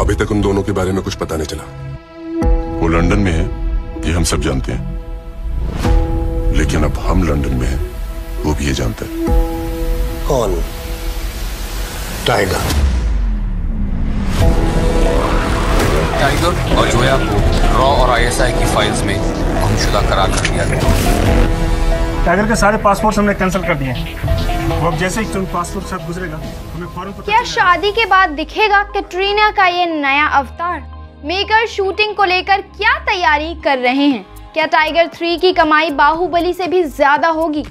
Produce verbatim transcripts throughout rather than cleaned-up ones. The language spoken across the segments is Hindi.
अभी तक उन दोनों के बारे में कुछ पता नहीं चला। वो लंदन में है, ये हम सब जानते हैं, लेकिन अब हम लंदन में हैं, वो भी ये जानता है। कौन? टाइगर। टाइगर और जोया को रॉ और आई एस आई की फाइल्स में गुमशुदा करार कर दिया गया। टाइगर के सारे पासपोर्ट हमने कैंसिल कर दिए हैं। अब जैसे ही पासपोर्ट सब गुजरेगा हमें फौरन पता। क्या शादी के बाद दिखेगा कैटरीना का ये नया अवतार? मेकर शूटिंग को लेकर क्या तैयारी कर रहे हैं? क्या टाइगर थ्री की कमाई बाहुबली से भी ज्यादा होगी?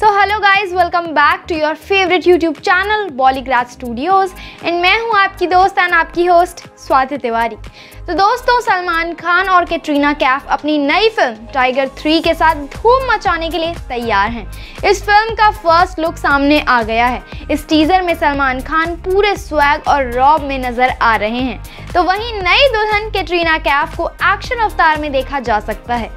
So hello guys, welcome back to your favourite YouTube channel Bollygrad studios and मैं हूँ आपकी दोस्त एंड आपकी होस्ट स्वाति तिवारी। तो दोस्तों, सलमान खान और कैटरीना कैफ अपनी नई फिल्म टाइगर थ्री के साथ धूम मचाने के लिए तैयार हैं। इस फिल्म का फर्स्ट लुक सामने आ गया है। इस टीज़र में सलमान खान पूरे स्वैग और रॉब में नज़र आ रहे हैं, तो वहीं नई दुल्हन कैटरीना कैफ को एक्शन अवतार में देखा जा सकता है।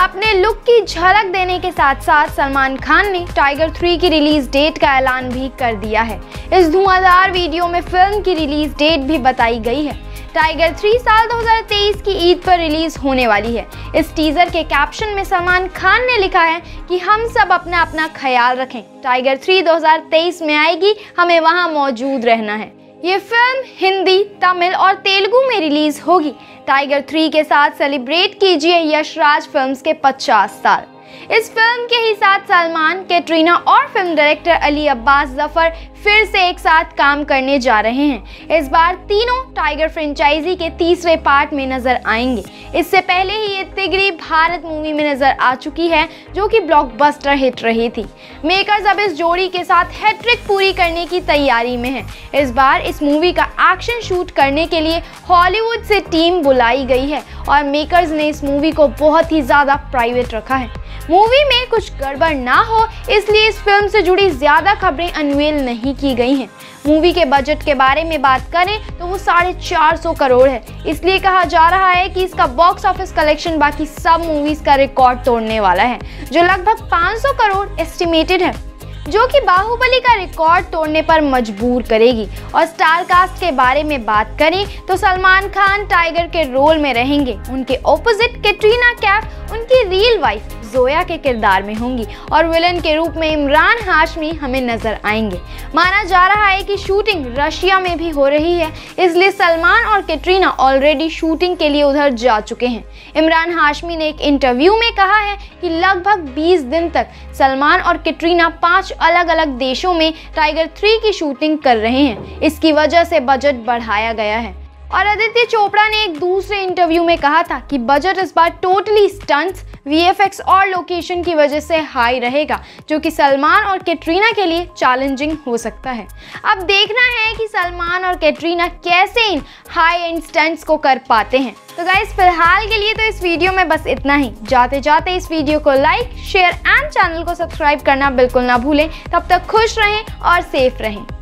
अपने लुक की झलक देने के साथ साथ सलमान खान ने टाइगर थ्री की रिलीज डेट का ऐलान भी कर दिया है। इस धुआंधार वीडियो में फिल्म की रिलीज डेट भी बताई गई है। टाइगर थ्री साल दो हज़ार तेईस की ईद पर रिलीज होने वाली है। इस टीजर के कैप्शन में सलमान खान ने लिखा है कि हम सब अपना अपना ख्याल रखें, टाइगर थ्री दो हज़ार तेईस में आएगी, हमें वहां मौजूद रहना है। ये फिल्म हिंदी, तमिल और तेलुगु में रिलीज होगी। टाइगर थ्री के साथ सेलिब्रेट कीजिए यश राज फिल्म्स के पचास साल। इस फिल्म के ही साथ सलमान, कैटरीना और फिल्म डायरेक्टर अली अब्बास जफर फिर से एक साथ काम करने जा रहे हैं। इस बार तीनों टाइगर फ्रेंचाइजी के तीसरे पार्ट में नजर आएंगे। इससे पहले ही ये तिगड़ी भारत मूवी में नजर आ चुकी है, जो कि ब्लॉकबस्टर हिट रही थी। मेकर्स अब इस जोड़ी के साथ हैट्रिक पूरी करने की तैयारी में हैं। इस बार इस मूवी का एक्शन शूट करने के लिए हॉलीवुड से टीम बुलाई गई है और मेकर्स ने इस मूवी को बहुत ही ज़्यादा प्राइवेट रखा है। मूवी में कुछ गड़बड़ ना हो, इसलिए इस फिल्म से जुड़ी ज़्यादा खबरें अनवील नहीं की गई हैं। मूवी के बजट के बारे में बात करें तो वो साढ़े चार सौ करोड़ है, इसलिए कहा जा रहा है कि इसका बॉक्स ऑफिस कलेक्शन बाकी सब मूवीज़ का रिकॉर्ड तोड़ने वाला है, जो लगभग पाँच सौ करोड़ एस्टिमेटेड है, जो कि बाहुबली का रिकॉर्ड तोड़ने पर मजबूर करेगी। और स्टार कास्ट के बारे में बात करें तो सलमान खान टाइगर के रोल में रहेंगे। उनके ऑपोजिट कैटरीना कैफ उनकी रियल वाइफ जोया के किरदार में होंगी और विलन के रूप में इमरान हाशमी हमें नजर आएंगे। माना जा रहा है कि शूटिंग रशिया में भी हो रही है, इसलिए सलमान और कैटरीना ऑलरेडी शूटिंग के लिए उधर जा चुके हैं। इमरान हाशमी ने एक इंटरव्यू में कहा है कि लगभग बीस दिन तक सलमान और कैटरीना पांच अलग अलग देशों में टाइगर थ्री की शूटिंग कर रहे हैं। इसकी वजह से बजट बढ़ाया गया है। और आदित्य चोपड़ा ने एक दूसरे इंटरव्यू में कहा था कि बजट इस बार totally stunts, V F X और लोकेशन की वजह से हाई रहेगा, जो कि सलमान और कैटरीना के लिए चैलेंजिंग हो सकता है। अब देखना है कि सलमान और कैटरीना कैसे इन हाई एंड स्टंट्स को कर पाते हैं। तो गाइस, फिलहाल के लिए तो इस वीडियो में बस इतना ही। जाते जाते इस वीडियो को लाइक, शेयर एंड चैनल को सब्सक्राइब करना बिल्कुल ना भूलें। तब तक खुश रहें और सेफ रहें।